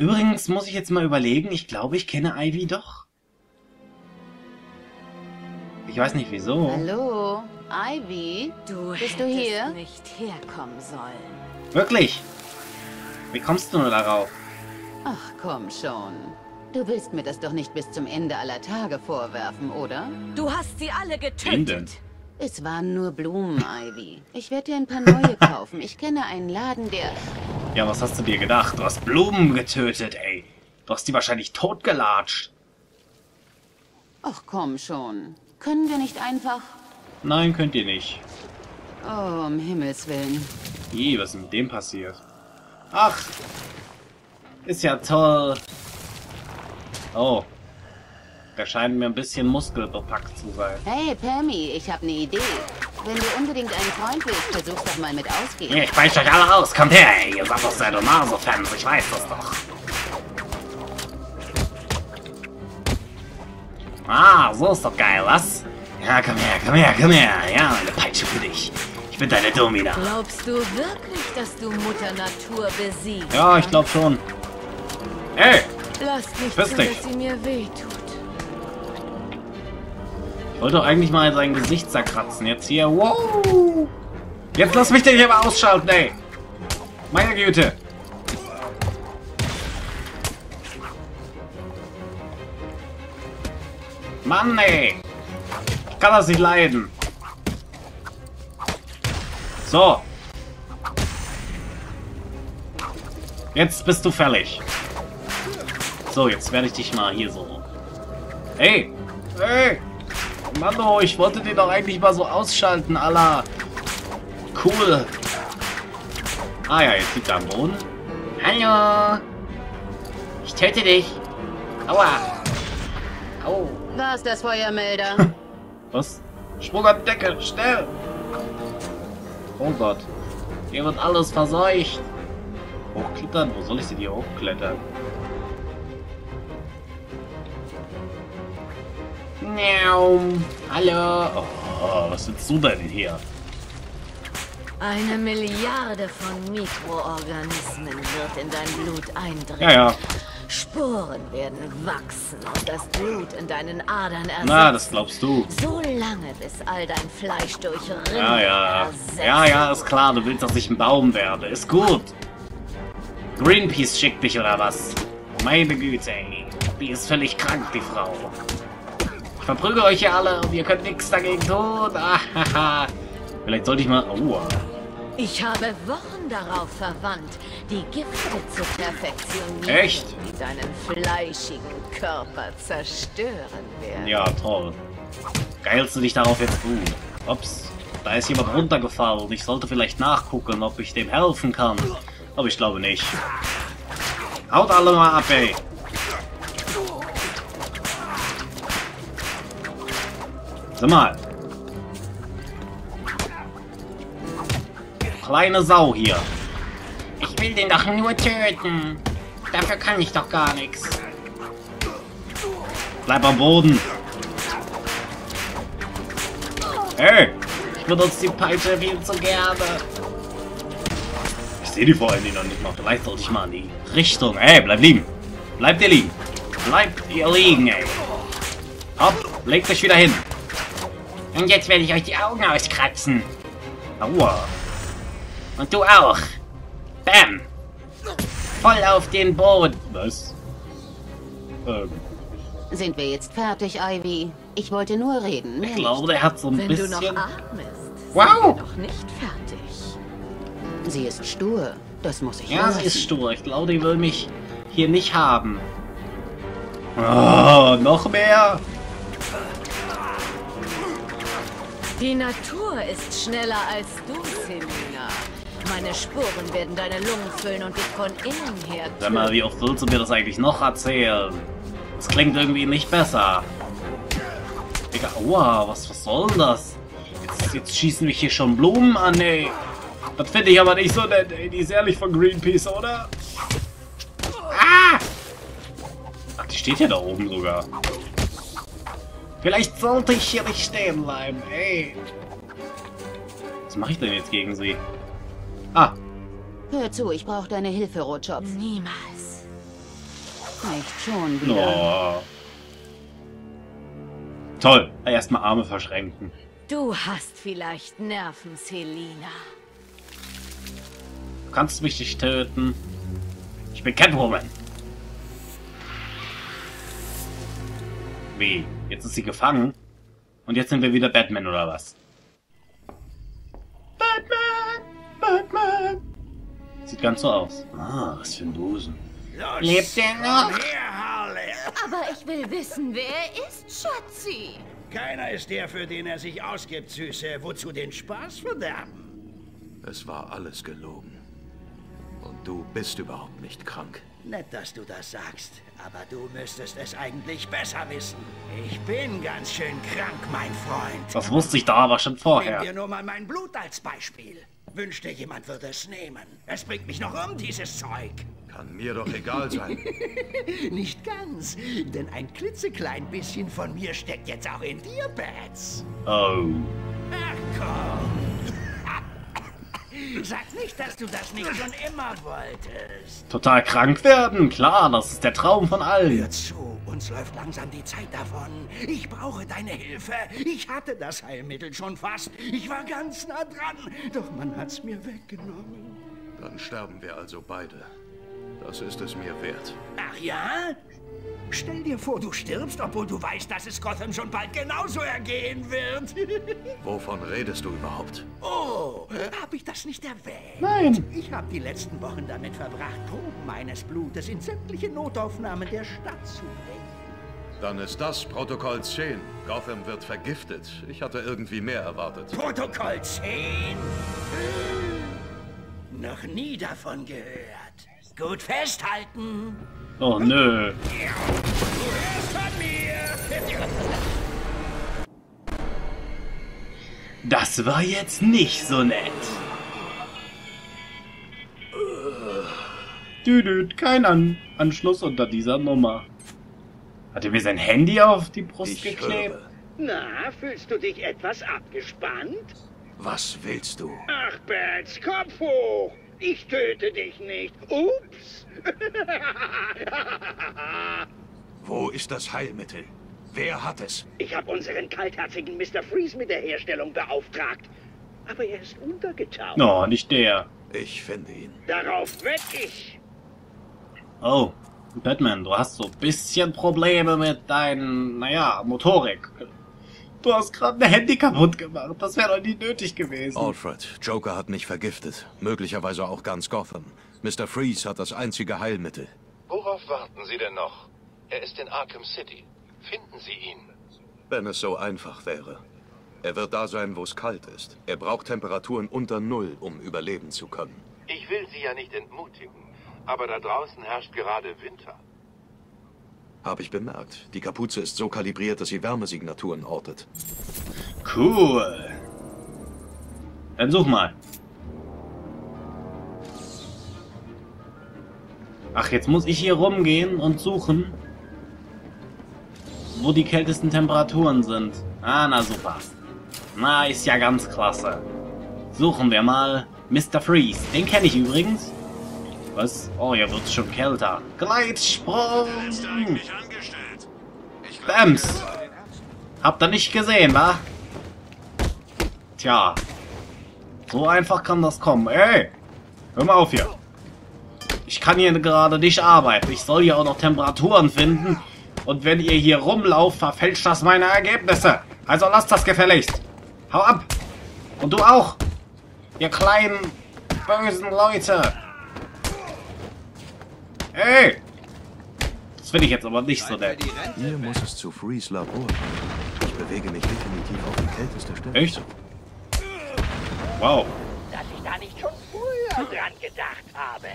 Übrigens muss ich jetzt mal überlegen, ich glaube, ich kenne Ivy doch. Ich weiß nicht wieso. Hallo, Ivy? Bist du hier? Nicht herkommen sollen. Wirklich? Wie kommst du nur darauf? Ach, komm schon. Du willst mir das doch nicht bis zum Ende aller Tage vorwerfen, oder? Du hast sie alle getötet. Ende. Es waren nur Blumen, Ivy. Ich werde dir ein paar neue kaufen. Ich kenne einen Laden, der... Ja, was hast du dir gedacht? Du hast Blumen getötet, ey. Du hast die wahrscheinlich totgelatscht. Ach, komm schon. Können wir nicht einfach... Nein, könnt ihr nicht. Oh, um Himmels Willen. Ih, was ist mit dem passiert? Ach. Ist ja toll. Oh. Da scheinen mir ein bisschen muskelbepackt zu sein. Hey, Pammy, ich habe eine Idee. Wenn du unbedingt einen Freund willst, versuch's doch mal mit ausgehen. Ich beiß euch alle raus. Kommt her, ey. Ihr seid doch seine Marvel-Fans. Ich weiß das doch. Ah, so ist doch geil, was? Ja, komm her, komm her, komm her. Ja, eine Peitsche für dich. Ich bin deine Domina. Glaubst du wirklich, dass du Mutter Natur besiegst? Ja, ich glaube schon. Ey! Lass mich zu, dass sie mir wehtut. Ich wollte doch eigentlich mal sein Gesicht zerkratzen. Jetzt hier. Wow! Jetzt lass mich den hier mal ausschalten, ey! Meine Güte! Mann, ey! Ich kann das nicht leiden! So! Jetzt bist du fällig. So, jetzt werde ich dich mal hier so... Ey! Ey! Mano, ich wollte den doch eigentlich mal so ausschalten, à la cool. Ah ja, jetzt liegt er am Boden. Hallo! Ich töte dich! Aua! Au! Da ist das Feuermelder. Was? Sprung an die Decke, schnell! Oh Gott. Hier wird alles verseucht. Hochklettern? Wo soll ich denn hier hochklettern? Hallo. Oh, was sitzt du denn hier? Eine Milliarde von Mikroorganismen wird in dein Blut eindringen. Ja, ja. Sporen werden wachsen und das Blut in deinen Adern ersetzt. Na, das glaubst du. So lange, bis all dein Fleisch durch Rinden ersetzt. Ja, ja, ist klar. Du willst, dass ich ein Baum werde. Ist gut. Greenpeace schickt dich, oder was? Meine Güte, ey. Die ist völlig krank, die Frau. Ich verprüge euch hier alle und ihr könnt nichts dagegen tun. Ah, vielleicht sollte ich mal... Oh. Ich habe Wochen darauf verwandt, die Gifte zu perfektionieren. Echt? Die deinen fleischigen Körper zerstören werden. Ja, toll. Geilst du dich darauf jetzt gut? Ups, da ist jemand runtergefallen. Ich sollte vielleicht nachgucken, ob ich dem helfen kann. Aber ich glaube nicht. Haut alle mal ab, ey. Mal. Kleine Sau hier. Ich will den doch nur töten. Dafür kann ich doch gar nichts. Bleib am Boden. Hey, ich benutze die Peitsche viel zu gerne. Ich sehe die vor allem noch nicht mal. Vielleicht sollte ich mal in die Richtung. Hey, bleib liegen. Bleibt ihr liegen. Bleibt ihr liegen, ey. Hopp, legt euch wieder hin. Und jetzt werde ich euch die Augen auskratzen. Aua. Und du auch. Bam. Voll auf den Boden. Was? Sind wir jetzt fertig, Ivy? Ich wollte nur reden. Ich glaube, der hat so ein bisschen... Wenn du noch atmest, wow. Noch nicht fertig. Sie ist stur. Das muss ich ja, sie ist stur. Ich glaube, die will mich hier nicht haben. Oh, noch mehr? Die Natur ist schneller als du, Selina. Meine Spuren werden deine Lungen füllen und dich von innen her... Sag mal, wie oft willst du mir das eigentlich noch erzählen? Das klingt irgendwie nicht besser. Digga, aua, was soll das? Jetzt schießen mich hier schon Blumen an, ey. Das finde ich aber nicht so nett, ey. Die ist ehrlich von Greenpeace, oder? Ah! Ach, die steht ja da oben sogar. Vielleicht sollte ich hier nicht stehen bleiben, ey. Was mache ich denn jetzt gegen sie? Ah. Hör zu, ich brauche deine Hilfe, Rotschopf. Niemals. Nicht schon wieder. Oh. Toll, erstmal Arme verschränken. Du hast vielleicht Nerven, Selina. Du kannst mich nicht töten. Ich bin Catwoman. Wie? Jetzt ist sie gefangen? Und jetzt sind wir wieder Batman, oder was? Batman! Batman! Sieht ganz so aus. Ah, was für ein Busen. Lebt der noch? Aber ich will wissen, wer er ist, Schatzi. Keiner ist der, für den er sich ausgibt, Süße. Wozu den Spaß verderben? Es war alles gelogen. Und du bist überhaupt nicht krank. Nett, dass du das sagst, aber du müsstest es eigentlich besser wissen. Ich bin ganz schön krank, mein Freund. Das wusste ich da aber schon vorher. Nimm dir nur mal mein Blut als Beispiel. Wünschte, jemand würde es nehmen. Es bringt mich noch um, dieses Zeug. Kann mir doch egal sein. Nicht ganz, denn ein klitzeklein bisschen von mir steckt jetzt auch in dir, Bats. Oh. Ach komm. Sag nicht, dass du das nicht schon immer wolltest. Total krank werden, klar, das ist der Traum von allen. Hör zu, uns läuft langsam die Zeit davon. Ich brauche deine Hilfe. Ich hatte das Heilmittel schon fast. Ich war ganz nah dran, doch man hat's mir weggenommen. Dann sterben wir also beide. Das ist es mir wert. Ach ja? Stell dir vor, du stirbst, obwohl du weißt, dass es Gotham schon bald genauso ergehen wird. Wovon redest du überhaupt? Oh, hab ich das nicht erwähnt? Nein. Ich habe die letzten Wochen damit verbracht, Proben meines Blutes in sämtliche Notaufnahmen der Stadt zu legen. Dann ist das Protokoll 10. Gotham wird vergiftet. Ich hatte irgendwie mehr erwartet. Protokoll 10? Noch nie davon gehört. Gut festhalten. Oh nö. Das war jetzt nicht so nett. Düdüt, kein Anschluss unter dieser Nummer. Hat er mir sein Handy auf die Brust geklebt? Na, fühlst du dich etwas abgespannt? Was willst du? Ach, Bats, Kopf hoch! Ich töte dich nicht. Ups. Wo ist das Heilmittel? Wer hat es? Ich habe unseren kaltherzigen Mr. Freeze mit der Herstellung beauftragt. Aber er ist untergetaucht. No, nicht der. Ich finde ihn. Darauf wett ich. Oh, Batman, du hast so ein bisschen Probleme mit deinen, naja, Motorik. Du hast gerade ein Handy kaputt gemacht. Das wäre doch nie nötig gewesen. Alfred, Joker hat mich vergiftet. Möglicherweise auch ganz Gotham. Mr. Freeze hat das einzige Heilmittel. Worauf warten Sie denn noch? Er ist in Arkham City. Finden Sie ihn. Wenn es so einfach wäre. Er wird da sein, wo es kalt ist. Er braucht Temperaturen unter Null, um überleben zu können. Ich will Sie ja nicht entmutigen, aber da draußen herrscht gerade Winter. Habe ich bemerkt. Die Kapuze ist so kalibriert, dass sie Wärmesignaturen ortet. Cool. Dann such mal. Ach, jetzt muss ich hier rumgehen und suchen, wo die kältesten Temperaturen sind. Ah, na super. Na, ist ja ganz klasse. Suchen wir mal Mr. Freeze. Den kenne ich übrigens. Was? Oh, hier wird's schon kälter. Gleitsprung! Bams! Habt ihr nicht gesehen, wa? Tja. So einfach kann das kommen. Ey! Hör mal auf hier. Ich kann hier gerade nicht arbeiten. Ich soll hier auch noch Temperaturen finden. Und wenn ihr hier rumlauft, verfälscht das meine Ergebnisse. Also lasst das gefälligst. Hau ab! Und du auch! Ihr kleinen, bösen Leute! Ey! Das finde ich jetzt aber nicht so nett. Hier muss es zu Freeze Labor. Ich bewege mich definitiv auf die kälteste Stelle. Echt? Wow. Dass ich da nicht schon früher dran gedacht habe.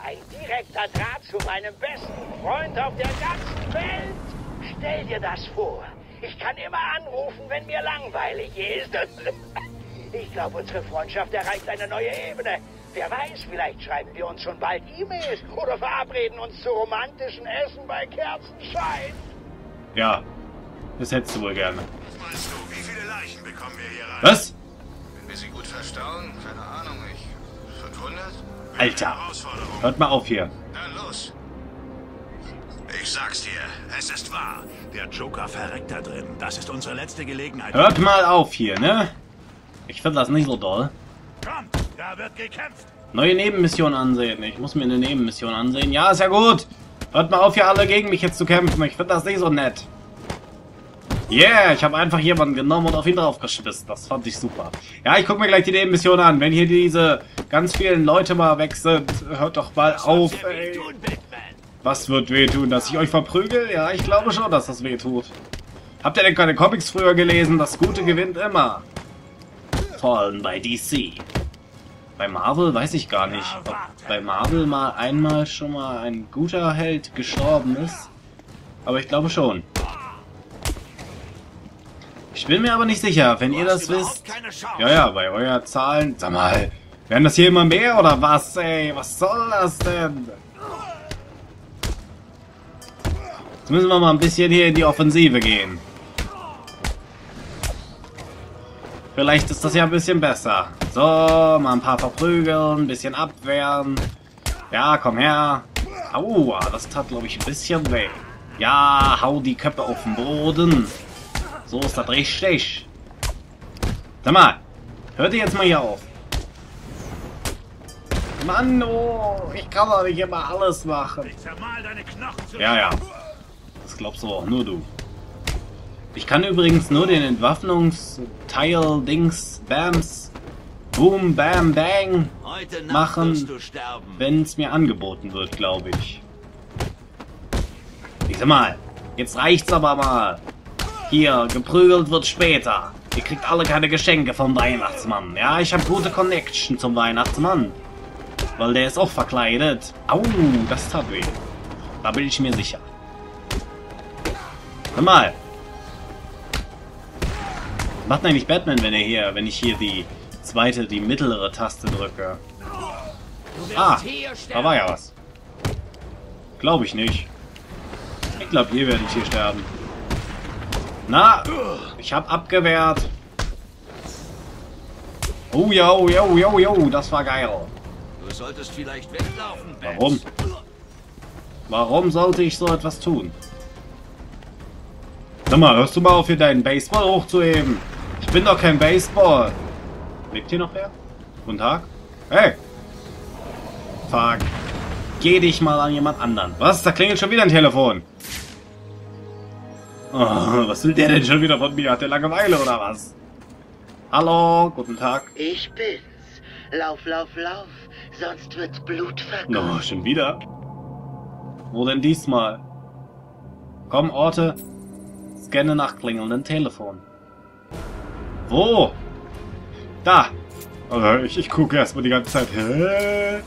Ein direkter Draht zu meinem besten Freund auf der ganzen Welt. Stell dir das vor. Ich kann immer anrufen, wenn mir langweilig ist. Ich glaube, unsere Freundschaft erreicht eine neue Ebene. Wer weiß, vielleicht schreiben wir uns schon bald E-Mails oder verabreden uns zu romantischen Essen bei Kerzenschein. Ja, das hättest du wohl gerne. Weißt du, wie viele Leichen bekommen wir hier rein? Was? Wenn wir sie gut verstauen, keine Ahnung, ich... 500? Alter, hört mal auf hier. Dann los. Ich sag's dir, es ist wahr. Der Joker verreckt da drin. Das ist unsere letzte Gelegenheit. Hört mal auf hier, ne? Ich finde das nicht so doll. Kommt, da wird gekämpft. Neue Nebenmission ansehen. Ich muss mir eine Nebenmission ansehen. Ja, ist ja gut. Hört mal auf, hier alle gegen mich jetzt zu kämpfen. Ich finde das nicht so nett. Yeah, ich habe einfach jemanden genommen und auf ihn draufgeschmissen. Das fand ich super. Ja, ich gucke mir gleich die Nebenmission an. Wenn hier diese ganz vielen Leute mal weg sind, hört doch mal auf, ey. Was wird wehtun? Dass ich euch verprügel? Ja, ich glaube schon, dass das wehtut. Habt ihr denn keine Comics früher gelesen? Das Gute gewinnt immer. Vor allem bei DC. Bei Marvel weiß ich gar nicht, ob bei Marvel mal einmal schon mal ein guter Held gestorben ist. Aber ich glaube schon. Ich bin mir aber nicht sicher, wenn ihr das wisst. Ja, ja, bei eurer Zahlen. Sag mal, werden das hier immer mehr oder was, ey? Was soll das denn? Jetzt müssen wir mal ein bisschen hier in die Offensive gehen. Vielleicht ist das ja ein bisschen besser. So, mal ein paar verprügeln, ein bisschen abwehren. Ja, komm her. Aua, das tat, glaube ich, ein bisschen weh. Ja, hau die Köpfe auf den Boden. So ist das richtig. Sag mal, hört ihr jetzt mal hier auf. Mann, oh, ich kann doch nicht immer alles machen. Ich zermal deine Knochen zu. Ja, ja. Das glaubst du auch nur du. Ich kann übrigens nur den Entwaffnungsteil Dings Bams Boom Bam Bang machen, wenn es mir angeboten wird, glaube ich. Ich sag mal, jetzt reicht's aber mal. Hier, geprügelt wird später. Ihr kriegt alle keine Geschenke vom Weihnachtsmann. Ja, ich habe gute Connection zum Weihnachtsmann. Weil der ist auch verkleidet. Au, das tat weh. Da bin ich mir sicher. Hör mal. Was macht eigentlich Batman, wenn er hier, wenn ich hier die zweite, die mittlere Taste drücke? Ah, da war ja was. Glaube ich nicht. Ich glaube, ihr werdet hier sterben. Na, ich habe abgewehrt. Oh ja, oh ja, oh ja, das war geil. Du solltest vielleicht weglaufen. Warum? Warum sollte ich so etwas tun? Sag mal, hörst du mal auf, hier deinen Baseball hochzuheben? Ich bin doch kein Baseball. Lebt hier noch wer? Guten Tag. Hey. Fuck. Geh dich mal an jemand anderen. Was? Da klingelt schon wieder ein Telefon. Oh, was will der denn schon wieder von mir? Hat der Langeweile oder was? Hallo, guten Tag. Ich bin's. Lauf, lauf, lauf. Sonst wird's Blut vergossen. Oh, schon wieder? Wo denn diesmal? Komm, Orte. Scanne nach klingelnden Telefon. Wo? Da. Also ich gucke erstmal die ganze Zeit. Hä?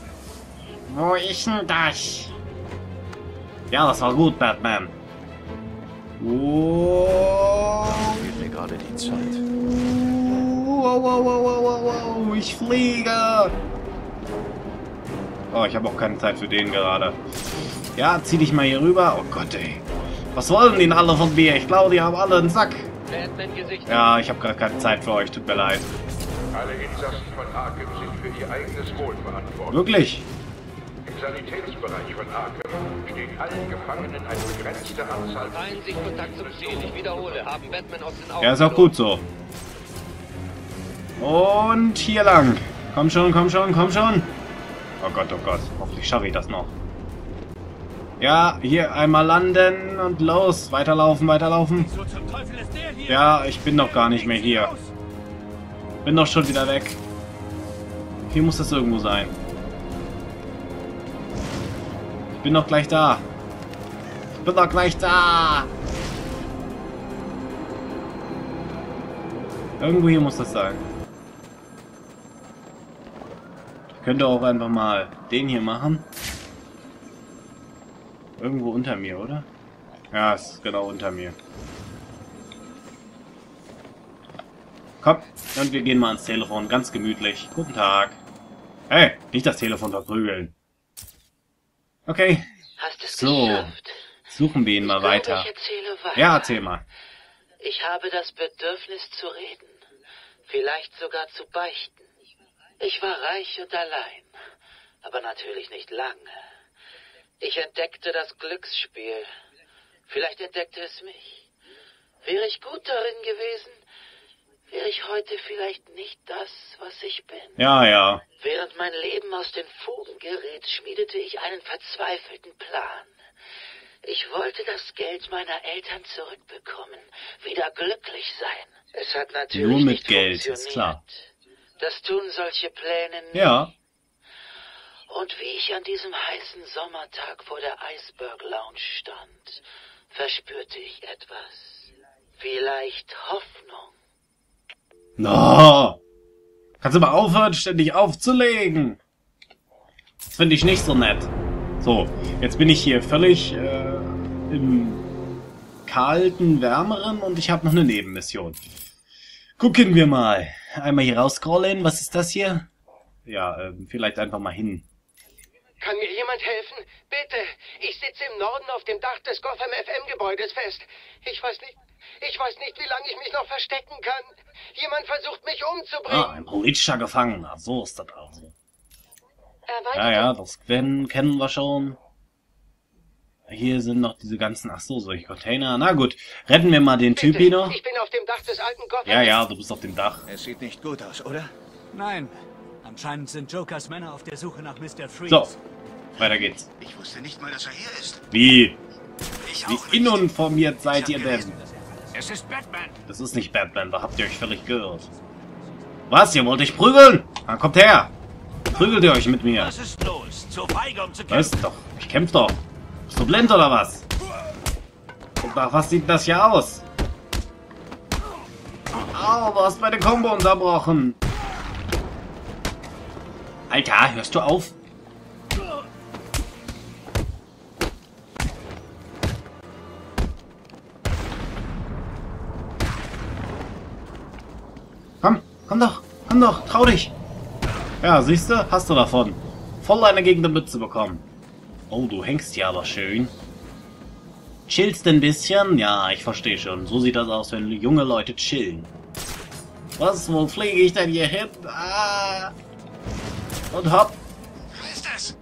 Wo ist denn das? Ja, das war gut, Batman. Oh. Fehlt mir gerade die Zeit. Wow, wow, wow, wow, wow, wow. Ich fliege. Oh, ich habe auch keine Zeit für den gerade. Ja, zieh dich mal hier rüber. Oh Gott, ey. Was wollen die denn alle von mir? Ich glaube, die haben alle einen Sack. Ja, ich habe gerade keine Zeit für euch. Tut mir leid. Alle Insassen von Arkham sind für ihr eigenes Wohl verantwortlich. Wirklich? Im Sanitätsbereich von Arkham steht allen Gefangenen eine begrenzte Anzahl. Einsichtkontakt zum Ziel. Ich wiederhole. Haben Batman aus den Augen. Ja, ist auch gut so. Und hier lang. Komm schon, komm schon, komm schon. Oh Gott, oh Gott. Hoffentlich schaffe ich das noch. Ja, hier einmal landen und los. Weiterlaufen, weiterlaufen. Ja, ich bin doch gar nicht mehr hier. Bin doch schon wieder weg. Hier muss das irgendwo sein. Ich bin doch gleich da. Ich bin doch gleich da. Irgendwo hier muss das sein. Ich könnte auch einfach mal den hier machen. Irgendwo unter mir, oder? Ja, ist genau unter mir. Komm, und wir gehen mal ans Telefon, ganz gemütlich. Guten Tag. Hey, nicht das Telefon verprügeln. Okay. Hast es so geschafft. Suchen wir ihn mal weiter. Ja, erzähl mal. Ich habe das Bedürfnis zu reden. Vielleicht sogar zu beichten. Ich war reich und allein. Aber natürlich nicht lange. Ich entdeckte das Glücksspiel. Vielleicht entdeckte es mich. Wäre ich gut darin gewesen, wäre ich heute vielleicht nicht das, was ich bin. Ja, ja. Während mein Leben aus den Fugen gerät, schmiedete ich einen verzweifelten Plan. Ich wollte das Geld meiner Eltern zurückbekommen, wieder glücklich sein. Es hat natürlich nur mit Geld, ist klar. Das tun solche Pläne nie. Ja. Und wie ich an diesem heißen Sommertag vor der Eisberg Lounge stand, verspürte ich etwas. Vielleicht Hoffnung. No! Kannst du mal aufhören, ständig aufzulegen? Das finde ich nicht so nett. So, jetzt bin ich hier völlig im kalten, wärmeren und ich habe noch eine Nebenmission. Gucken wir mal. Einmal hier rausscrollen. Was ist das hier? Ja, vielleicht einfach mal hin. Kann mir jemand helfen? Bitte! Ich sitze im Norden auf dem Dach des Gotham-FM-Gebäudes fest. Ich weiß nicht, wie lange ich mich noch verstecken kann. Jemand versucht, mich umzubringen. Ah, ein politischer Gefangener. So ist das also. Ja, das kennen wir schon. Hier sind noch diese ganzen... Ach so, solche Container. Na gut, retten wir mal den Typ hier noch. Ich bin auf dem Dach des alten Gotham. Ja, du bist auf dem Dach. Es sieht nicht gut aus, oder? Nein. Anscheinend sind Jokers Männer auf der Suche nach Mr. Freeze. So, weiter geht's. Ich wusste nicht mal, dass er hier ist. Wie inuniformiert seid ihr denn? Es ist Batman. Das ist nicht Batman, da habt ihr euch völlig geirrt. Was, ihr wollt euch prügeln? Na, kommt her. Prügelt ihr euch mit mir. Was ist los? Zu feige, um zu kämpfen. Weißt doch, ich kämpfe doch. Bist du blind oder was? Und nach was sieht das hier aus? Au, du hast meine Kombo unterbrochen. Alter, hörst du auf? Komm doch, trau dich. Ja, siehst du, hast du davon. Voll eine gegen die Mütze bekommen. Oh, du hängst hier aber schön. Chillst ein bisschen? Ja, ich verstehe schon. So sieht das aus, wenn junge Leute chillen. Was, wo fliege ich denn hier hin? Ah! Und hopp! Wer ist das?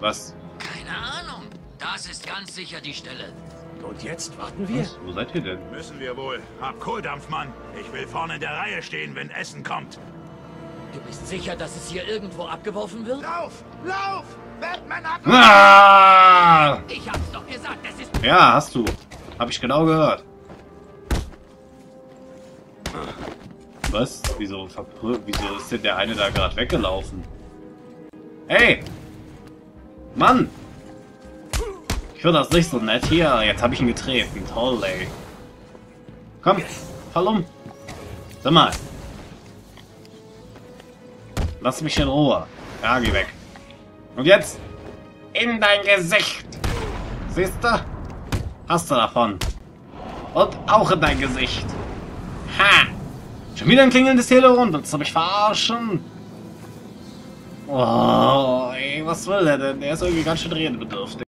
Was? Keine Ahnung. Das ist ganz sicher die Stelle. Und jetzt warten wir. Was? Wo seid ihr denn? Müssen wir wohl. Hab Kohldampf, Mann. Ich will vorne in der Reihe stehen, wenn Essen kommt. Du bist sicher, dass es hier irgendwo abgeworfen wird? Lauf! Batman hat... Ah! Ich hab's doch gesagt, das ist... Ja, hast du. Hab ich genau gehört. Was? Wieso ist denn der eine da gerade weggelaufen? Hey! Mann! Ich finde das nicht so nett. Hier, jetzt habe ich ihn getreten. Toll, ey. Komm, fall um. Sag mal. Lass mich in Ruhe. Ja, geh weg. Und jetzt? In dein Gesicht! Siehst du? Hast du davon. Und auch in dein Gesicht. Ha! Schon wieder ein klingelndes Telefon. Willst du mich verarschen? Oh, ey, was will der denn? Der ist irgendwie ganz schön redebedürftig.